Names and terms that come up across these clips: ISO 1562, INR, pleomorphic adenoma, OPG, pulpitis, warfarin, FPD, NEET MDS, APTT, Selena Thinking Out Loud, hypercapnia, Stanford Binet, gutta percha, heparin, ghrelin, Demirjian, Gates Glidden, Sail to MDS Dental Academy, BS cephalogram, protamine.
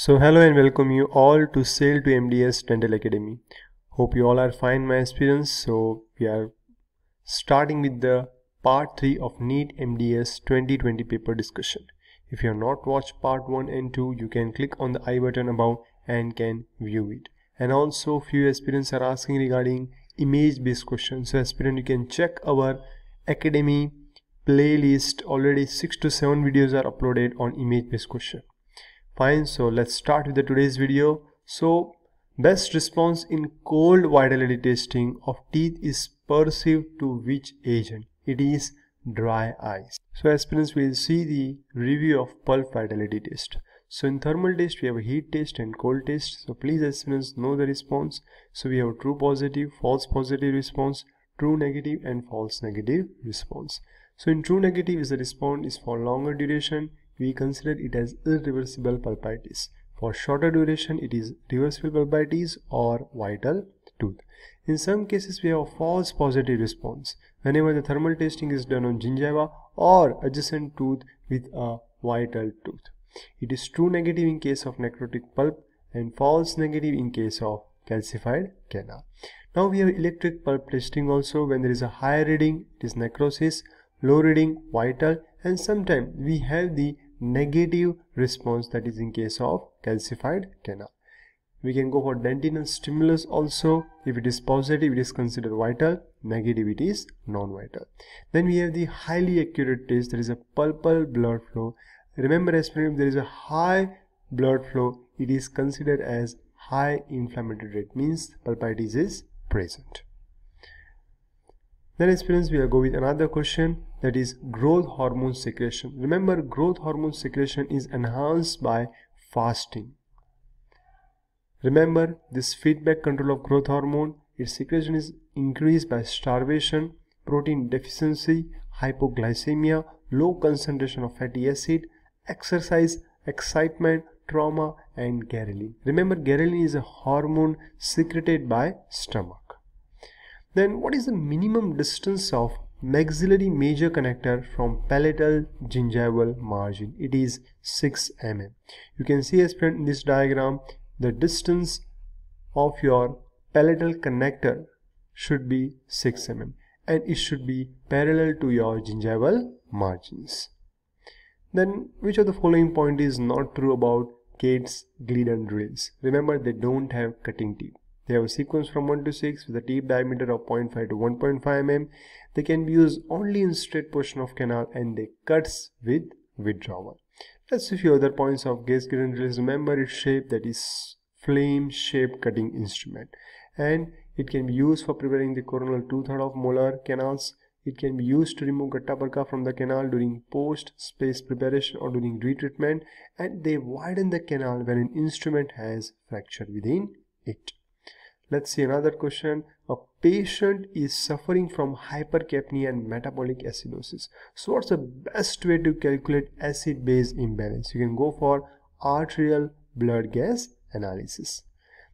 So hello and welcome you all to Sail to MDS Dental Academy. Hope you all are fine, my aspirants. So we are starting with the part 3 of NEET MDS 2020 paper discussion. If you have not watched part 1 and 2, you can click on the I button above and can view it. And also few aspirants are asking regarding image based questions. So aspirant, you can check our academy playlist. Already 6 to 7 videos are uploaded on image based question. Fine, so let's start with the today's video. So best response in cold vitality testing of teeth is perceived to which agent? It is dry ice. So aspirants, will see the review of pulp vitality test. So in thermal test, we have a heat test and cold test. So please aspirants, know the response. So we have true positive, false positive response, true negative and false negative response. So in true negative, is the response is for longer duration, we consider it as irreversible pulpitis. For shorter duration, it is reversible pulpitis or vital tooth. In some cases, we have a false positive response whenever the thermal testing is done on gingiva or adjacent tooth with a vital tooth. It is true negative in case of necrotic pulp and false negative in case of calcified canal. Now we have electric pulp testing also. When there is a high reading, it is necrosis, low reading, vital, and sometimes we have the negative response, that is in case of calcified canal. We can go for dentinal stimulus also. If it is positive, it is considered vital, negative it is non-vital. Then we have the highly accurate test, that is a pulpal blood flow. Remember aspirant, if there is a high blood flow, it is considered as high inflammatory rate, means pulpitis is present. Then aspirants, we will go with another question, that is growth hormone secretion. Remember, growth hormone secretion is enhanced by fasting. Remember this feedback control of growth hormone, its secretion is increased by starvation, protein deficiency, hypoglycemia, low concentration of fatty acid, exercise, excitement, trauma, and ghrelin. Remember, ghrelin is a hormone secreted by stomach. Then what is the minimum distance of maxillary major connector from palatal gingival margin? It is 6 mm. You can see aspirant in this diagram, the distance of your palatal connector should be 6 mm and it should be parallel to your gingival margins. Then which of the following point is not true about Gates Glidden drills? Remember, they don't have cutting teeth. They have a sequence from 1 to 6 with a teeth diameter of 0.5 to 1.5 mm. They can be used only in straight portion of canal and they cuts with withdrawal. Let's see a few other points of Gates Glidden drills. Remember its shape, that is flame shaped cutting instrument, and it can be used for preparing the coronal 2/3 of molar canals. It can be used to remove gutta percha from the canal during post-space preparation or during retreatment, and they widen the canal when an instrument has fracture within it. Let's see another question. A patient is suffering from hypercapnia and metabolic acidosis. So what's the best way to calculate acid-base imbalance? You can go for arterial blood gas analysis.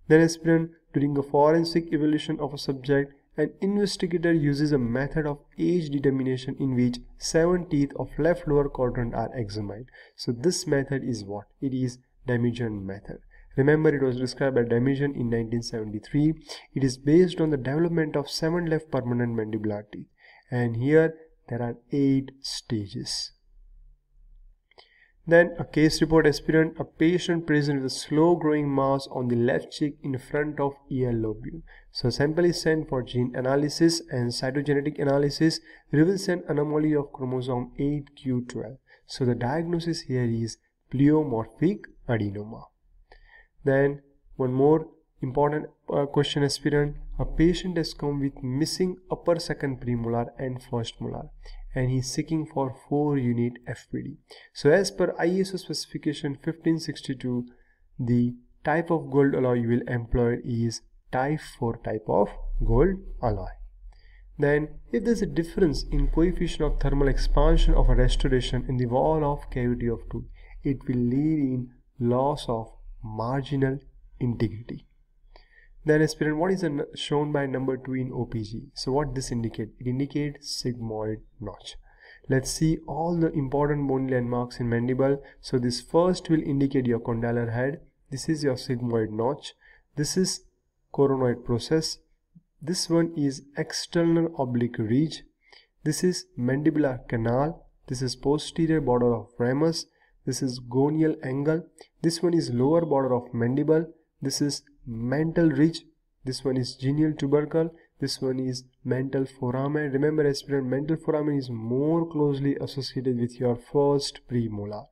Then aspirant, during a forensic evaluation of a subject, an investigator uses a method of age determination in which 7 teeth of left lower quadrant are examined. So this method is what? It is Demirjian method. Remember, it was described by Demirjian in 1973. It is based on the development of 7 left permanent mandibular teeth. And here there are 8 stages. Then a case report aspirant, a patient present with a slow growing mass on the left cheek in front of ear lobule. So sample is sent for gene analysis and cytogenetic analysis reveals an anomaly of chromosome 8q12. So the diagnosis here is pleomorphic adenoma. Then one more important question aspirant, a patient has come with missing upper second premolar and first molar, and he is seeking for 4-unit FPD. So as per ISO specification 1562, the type of gold alloy you will employ is type 4 type of gold alloy. Then if there is a difference in coefficient of thermal expansion of a restoration in the wall of cavity of tooth, it will lead in loss of marginal integrity. Then aspirant, what is shown by number 2 in OPG? So what this indicate? It indicates sigmoid notch. Let's see all the important bony landmarks in mandible. So this first will indicate your condylar head, This is your sigmoid notch. This is coronoid process. This one is external oblique ridge. This is mandibular canal. This is posterior border of ramus. This is gonial angle. This one is lower border of mandible. This is mantle ridge. This one is genial tubercle. This one is mantle foramen. Remember aspirant, mantle foramen is more closely associated with your first premolar.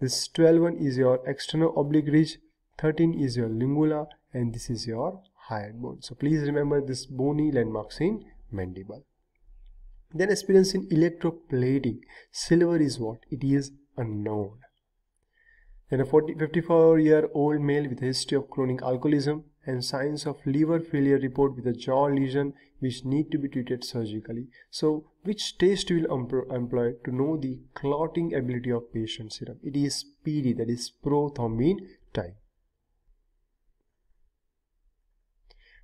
This 12 one is your external oblique ridge, 13 is your lingula, and this is your hyoid bone. So please remember this bony landmarks in mandible. Then experience in electroplating. Silver is what? It is unknown. Then a 54-year-old male with a history of chronic alcoholism and signs of liver failure report with a jaw lesion which need to be treated surgically. So which test will employ to know the clotting ability of patient serum? It is PD, that is prothrombin type.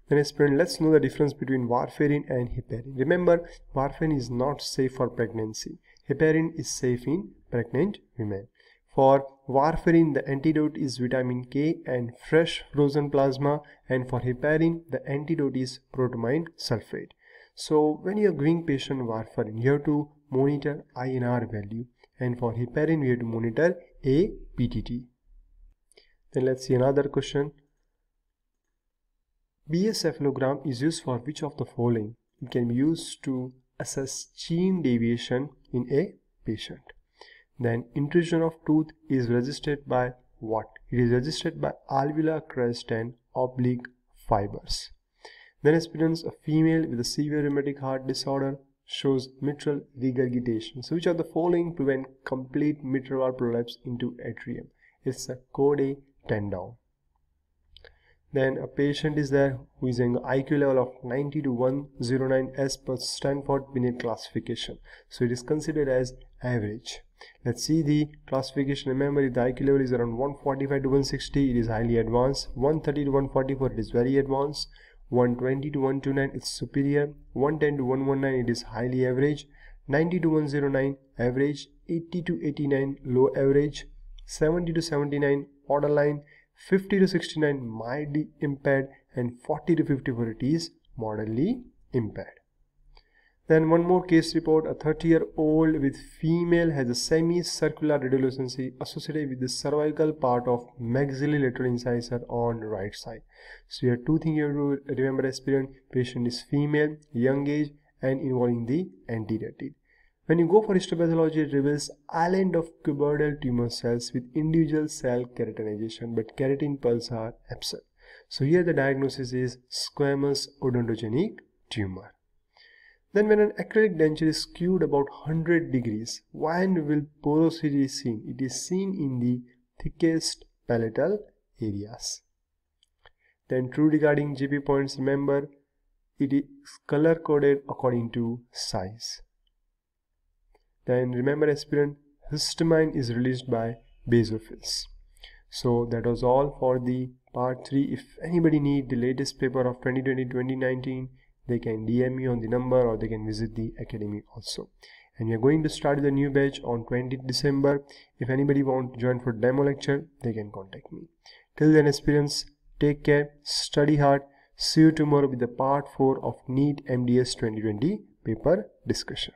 Then aspirant, let's know the difference between warfarin and heparin. Remember, warfarin is not safe for pregnancy. Heparin is safe in pregnant women. For warfarin, the antidote is vitamin K and fresh frozen plasma, and for heparin, the antidote is protamine sulfate. So when you are giving patient warfarin, you have to monitor INR value, and for heparin, we have to monitor APTT. Then let's see another question. BS cephalogram is used for which of the following? It can be used to assess gene deviation in a patient. Then intrusion of tooth is registered by what? It is registered by alveolar crest and oblique fibers. Then experience, a female with a severe rheumatic heart disorder shows mitral regurgitation. So which of the following prevent complete mitral valve prolapse into atrium? It's a code A, 10 down. Then a patient is there who is an IQ level of 90 to 109 as per Stanford Binet classification. So it is considered as average. Let's see the classification. Remember, if the IQ level is around 145 to 160, it is highly advanced. 130 to 144, it is very advanced. 120 to 129, it's superior. 110 to 119, it is highly average. 90 to 109, average. 80 to 89, low average. 70 to 79, borderline. 50 to 69, mildly impaired, and 40 to 54, it is moderately impaired. Then one more case report. A 30-year-old with female has a semicircular radiolucency associated with the cervical part of maxillolateral incisor on right side. So here two things you have to remember aspirant. Patient is female, young age, and involving the anterior teeth. When you go for histopathology, it reveals island of cuboidal tumor cells with individual cell keratinization, but keratin pulses are absent. So here the diagnosis is squamous odontogenic tumor. Then when an acrylic denture is skewed about 100 degrees, when will porosity is seen? It is seen in the thickest palatal areas. Then true regarding GP points, remember it is color coded according to size. Then remember aspirant, histamine is released by basophils. So that was all for the part 3. If anybody need the latest paper of 2020-2019, they can DM me on the number, or they can visit the academy also. And we are going to start the new batch on 20th December. If anybody want to join for demo lecture, they can contact me. Till then aspirants, take care, study hard. See you tomorrow with the part 4 of NEET MDS 2020 paper discussion.